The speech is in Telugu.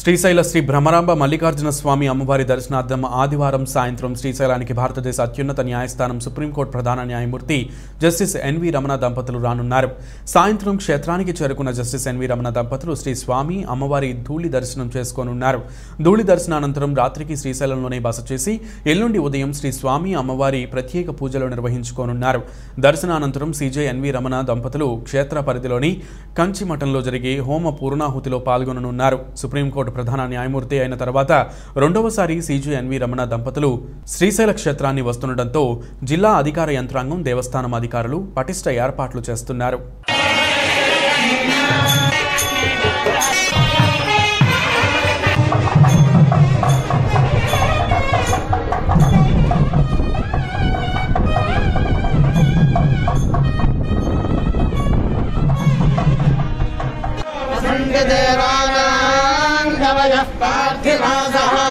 శ్రీశైల శ్రీ భ్రమరాంబా మల్లికార్జన స్వామి అమ్మవారి దర్శనార్థం ఆదివారం సాయంత్రం శ్రీశైలానికి భారతదేశ అత్యున్నత న్యాయస్థానం సుప్రీంకోర్టు ప్రధాన న్యాయమూర్తి జస్టిస్ ఎన్వి రమణా దంపతులు రానున్నారు. సాయంత్రం క్షేత్రానికి చేరుకున్న జస్టిస్ ఎన్వి రమణా దంపతులు శ్రీ స్వామి అమ్మవారి ధూళి దర్శనం చేసుకోనున్నారు. ధూళి దర్శనానంతరం రాత్రికి శ్రీశైలంలోనే బస చేసి ఎల్లుండి ఉదయం శ్రీ స్వామి అమ్మవారి ప్రత్యేక పూజలు నిర్వహించుకోనున్నారు. దర్శనానంతరం సిజే ఎన్వి రమణా దంపతులు క్షేత్ర పరిధిలోని కంచి మఠంలో జరిగే హోమ పూర్ణాహుతిలో పాల్గొననున్నారు. సుప్రీంకోర్టు ప్రధాన న్యాయమూర్తి అయిన తర్వాత రెండవసారి సిజే ఎన్వి రమణ దంపతులు శ్రీశైల క్షేత్రాన్ని వస్తుండటంతో జిల్లా అధికార యంత్రాంగం, దేవస్థానం అధికారులు పటిష్ట ఏర్పాట్లు చేస్తున్నారు. राजा पार्थवाजा.